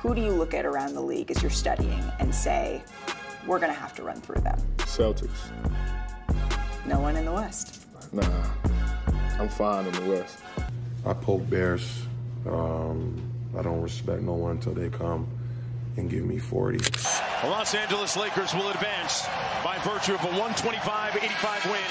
who do you look at around the league as you're studying and say, we're going to have to run through them? Celtics. No one in the West? Nah, I'm fine in the West. I poke bears. I don't respect no one until they come and give me 40. The Los Angeles Lakers will advance by virtue of a 125-85 win.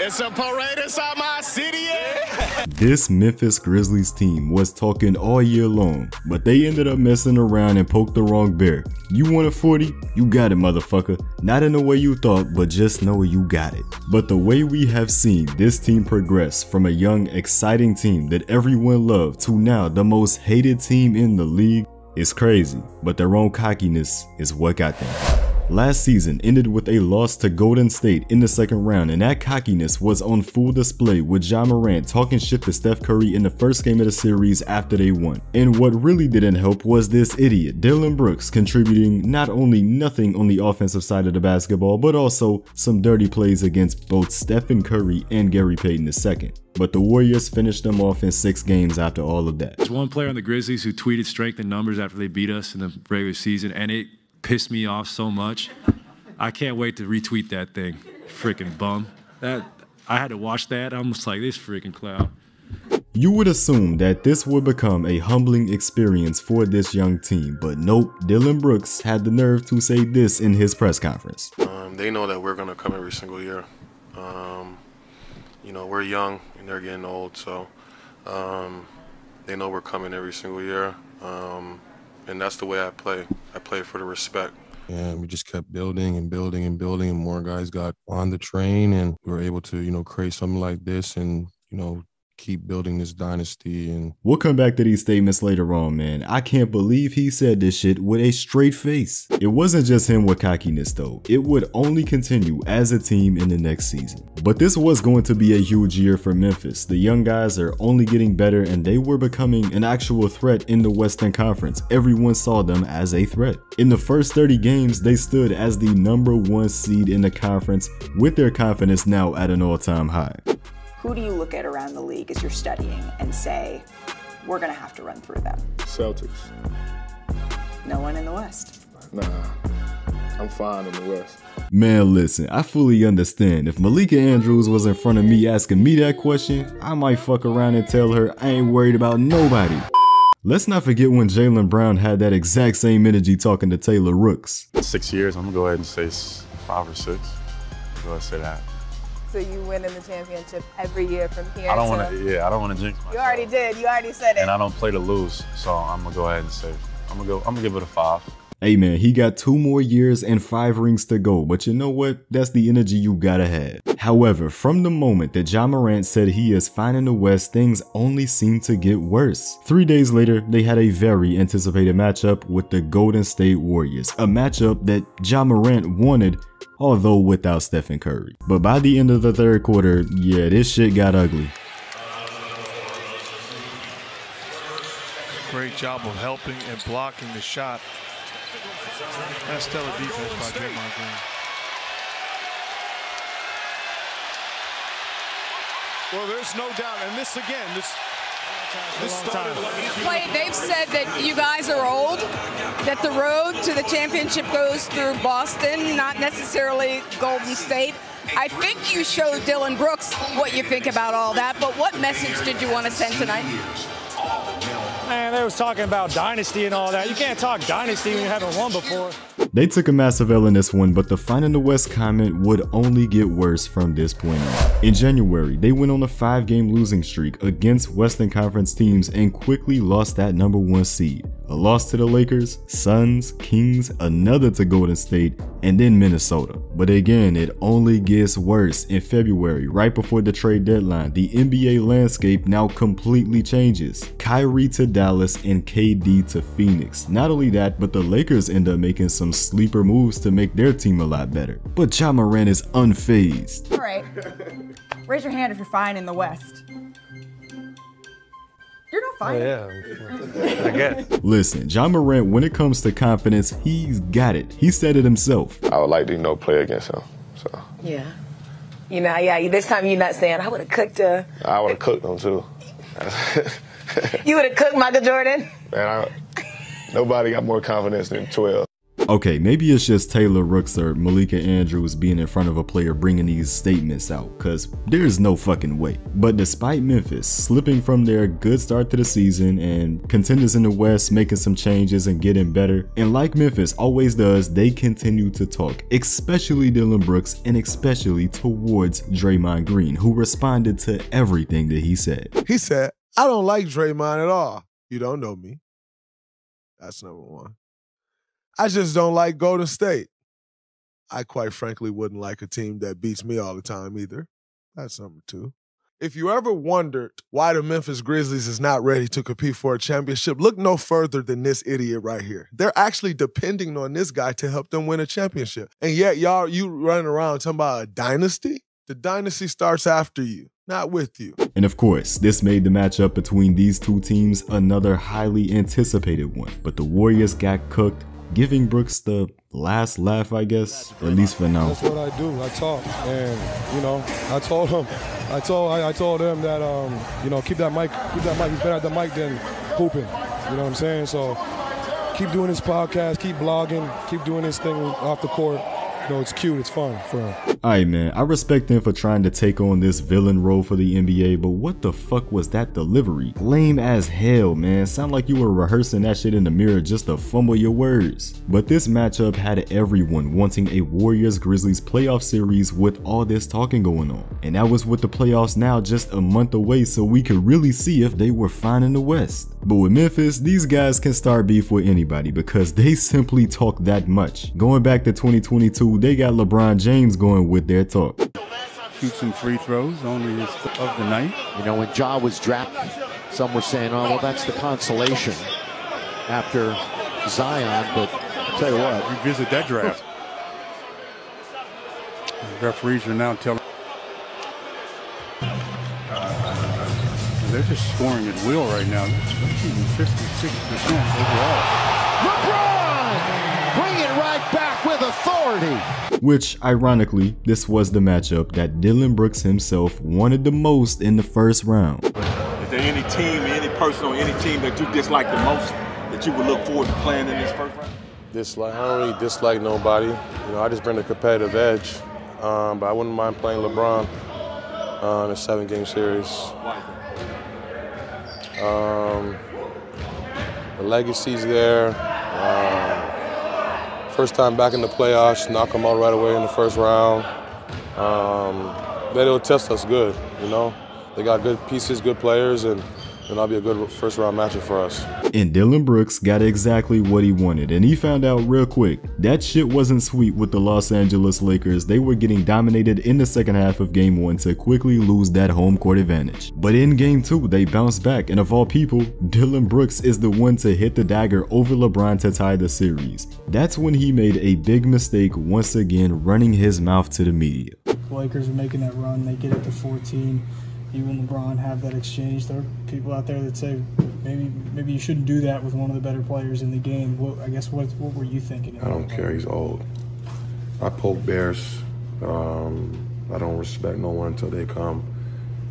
It's a parade inside my city. Yeah. This Memphis Grizzlies team was talking all year long, but they ended up messing around and poked the wrong bear. You want a 40? You got it, motherfucker. Not in the way you thought, but just know you got it. But the way we have seen this team progress from a young, exciting team that everyone loved to now the most hated team in the league, it's crazy, but their own cockiness is what got them. Last season ended with a loss to Golden State in the second round, and that cockiness was on full display with Ja Morant talking shit to Steph Curry in the first game of the series after they won. And what really didn't help was this idiot, Dillon Brooks, contributing not only nothing on the offensive side of the basketball, but also some dirty plays against both Stephen Curry and Gary Payton II. But the Warriors finished them off in 6 games after all of that. There's one player on the Grizzlies who tweeted strength in numbers after they beat us in the regular season, and it pissed me off so much. I can't wait to retweet that thing. Freaking bum. That I had to watch that. I'm just like, this freaking clown. You would assume that this would become a humbling experience for this young team, but nope, Dillon Brooks had the nerve to say this in his press conference. They know that we're gonna come every single year. You know, we're young and they're getting old, so they know we're coming every single year. And that's the way I play. I play for the respect. And we just kept building and building and building, and more guys got on the train, and we were able to, you know, create something like this and, you know, keep building this dynasty. And we'll come back to these statements later on, man. I can't believe he said this shit with a straight face. It wasn't just him with cockiness though. It would only continue as a team in the next season. But this was going to be a huge year for Memphis. The young guys are only getting better, and they were becoming an actual threat in the Western Conference. Everyone saw them as a threat. In the first 30 games, they stood as the #1 seed in the conference, with their confidence now at an all-time high. Who do you look at around the league as you're studying and say, we're going to have to run through them? Celtics. No one in the West? Nah, I'm fine in the West. Man, listen, I fully understand. If Malika Andrews was in front of me asking me that question, I might fuck around and tell her I ain't worried about nobody. Let's not forget when Jaylen Brown had that exact same energy talking to Taylor Rooks. 6 years, I'm going to go ahead and say 5 or 6. I'm going to say that. So you win in the championship every year from here. I don't want to, yeah, I don't want to jinx myself. You already did. You already said it. And I don't play to lose, so I'm gonna go ahead and say, I'm gonna give it a 5. Hey man, he got 2 more years and 5 rings to go, but you know what? That's the energy you gotta have. However, from the moment that Ja Morant said he is fine in the West, things only seem to get worse. 3 days later, they had a very anticipated matchup with the Golden State Warriors, a matchup that Ja Morant wanted, although without Stephen Curry. But by the end of the 3rd quarter, yeah, this shit got ugly. Great job of helping and blocking the shot. That's stellar defense by Draymond Green. Well, there's no doubt, and this again, they've said that you guys are old, that the road to the championship goes through Boston, not necessarily Golden State. I think you showed Dillon Brooks what you think about all that, but what message did you want to send tonight? Man, they was talking about dynasty and all that. You can't talk dynasty when you haven't won before. They took a massive L in this one, but the fine in the West comment would only get worse from this point on. In January, they went on a 5-game losing streak against Western Conference teams and quickly lost that #1 seed. A loss to the Lakers, Suns, Kings, another to Golden State, and then Minnesota. But again, it only gets worse. In February, right before the trade deadline, the NBA landscape now completely changes. Kyrie to Dallas and KD to Phoenix. Not only that, but the Lakers end up making some sleeper moves to make their team a lot better. But Ja Morant is unfazed. All right, raise your hand if you're fine in the West. You're not fine. Oh, yeah. I guess. Listen, Ja Morant, when it comes to confidence, he's got it. He said it himself. I would like to, you know, play against him. So. Yeah. You know, yeah, this time you're not saying, I would have cooked her. I would have cooked him, too. You would have cooked Michael Jordan? Man, Nobody got more confidence than 12. Okay, maybe it's just Taylor Rooks or Malika Andrews being in front of a player bringing these statements out, cause there's no fucking way. But despite Memphis slipping from their good start to the season and contenders in the West making some changes and getting better, and like Memphis always does, they continue to talk, especially Dillon Brooks and especially towards Draymond Green, who responded to everything that he said. He said, "I don't like Draymond at all. You don't know me. That's number one. I just don't like Golden State. I quite frankly wouldn't like a team that beats me all the time either. That's number two. If you ever wondered why the Memphis Grizzlies is not ready to compete for a championship, look no further than this idiot right here. They're actually depending on this guy to help them win a championship. And yet, y'all, you running around talking about a dynasty? The dynasty starts after you, not with you." And of course, this made the matchup between these two teams another highly anticipated one. But the Warriors got cooked, giving Brooks the last laugh, I guess, at least for now. "That's what I do. I talk, and you know, I told them that, you know, keep that mic. He's better at the mic than pooping. You know what I'm saying? So keep doing this podcast, keep blogging, keep doing this thing off the court. No, it's cute, it's fun for him." Alright man, I respect him for trying to take on this villain role for the NBA, but what the fuck was that delivery? Lame as hell, man. Sound like you were rehearsing that shit in the mirror just to fumble your words. But this matchup had everyone wanting a Warriors-Grizzlies playoff series with all this talking going on. And that was with the playoffs now just a month away, so we could really see if they were fine in the West. But with Memphis, these guys can start beef with anybody because they simply talk that much. Going back to 2022, they got LeBron James going with their talk. "Shoot some free throws, only his of the night." You know, when Ja was drafted, some were saying, "Oh, well, that's the consolation after Zion." But I'll tell you what, you visit that draft. The referees are now telling. They're just scoring at will right now. They're shooting 56% overall. LeBron! Bring it right back with authority. Which, ironically, this was the matchup that Dillon Brooks himself wanted the most in the first round. "Is there any team, any person on any team that you dislike the most that you would look forward to playing in this first round?" "Dislike? I don't really dislike nobody. You know, I just bring a competitive edge. But I wouldn't mind playing LeBron in a 7-game series. The legacy's there. First time back in the playoffs, knock them out right away in the first round. They'll test us good, you know. They got good pieces, good players, and that'll be a good first round matchup for us." And Dillon Brooks got exactly what he wanted, and he found out real quick. That shit wasn't sweet with the Los Angeles Lakers. They were getting dominated in the second half of game one to quickly lose that home court advantage. But in game two, they bounced back, and of all people, Dillon Brooks is the one to hit the dagger over LeBron to tie the series. That's when he made a big mistake once again, running his mouth to the media. "The Lakers are making that run, they get up to 14. You and LeBron have that exchange. There are people out there that say maybe you shouldn't do that with one of the better players in the game. I guess what were you thinking?" "I don't care. He's old. I poke bears. I don't respect no one until they come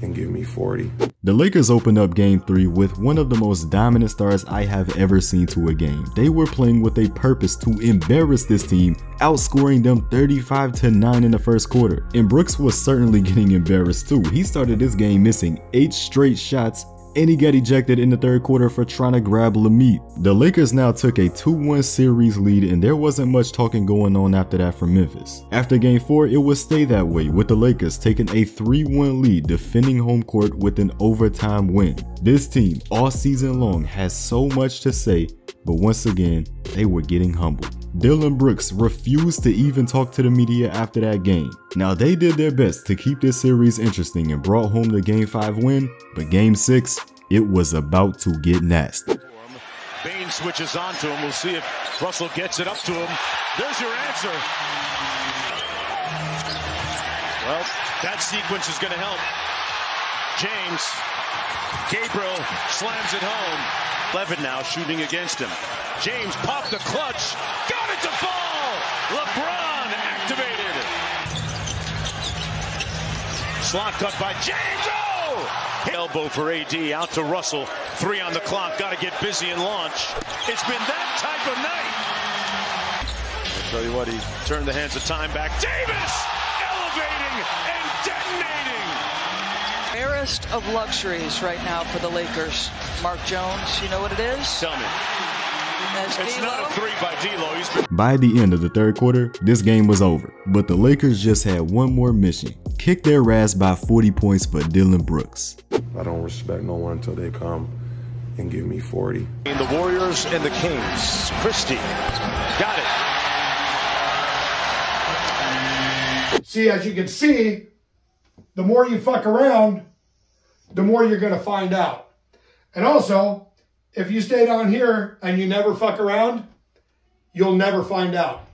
and give me 40. The Lakers opened up game 3 with one of the most dominant starts I have ever seen to a game. They were playing with a purpose to embarrass this team, outscoring them 35-9 in the first quarter. And Brooks was certainly getting embarrassed too. He started this game missing 8 straight shots, and he got ejected in the third quarter for trying to grab LaMelo. The Lakers now took a 2-1 series lead, and there wasn't much talking going on after that from Memphis. After game 4, it would stay that way, with the Lakers taking a 3-1 lead, defending home court with an overtime win. This team, all season long, has so much to say, but once again, they were getting humbled. Dillon Brooks refused to even talk to the media after that game. Now they did their best to keep this series interesting and brought home the game 5 win, but game 6, it was about to get nasty. Bane switches on to him, we'll see if Russell gets it up to him. There's your answer. Well, that sequence is going to help. James, Gabriel slams it home. Levin now shooting against him. James popped the clutch. Got it to fall. LeBron activated. Slot cut by James. Oh! Oh, elbow for AD, out to Russell. 3 on the clock, got to get busy and launch. It's been that type of night. I'll tell you what, he turned the hands of time back. Davis elevating and detonating. Rarest of luxuries right now for the Lakers. Mark Jones, you know what it is? Tell me. It's not a three by D'Lo. By the end of the third quarter, this game was over, but the Lakers just had one more mission. Kick their ass by 40 points for Dillon Brooks. I don't respect no one until they come and give me 40. The Warriors and the Kings. Christie got it. See, as you can see, the more you fuck around, the more you're going to find out. And also, if you stay down here and you never fuck around, you'll never find out.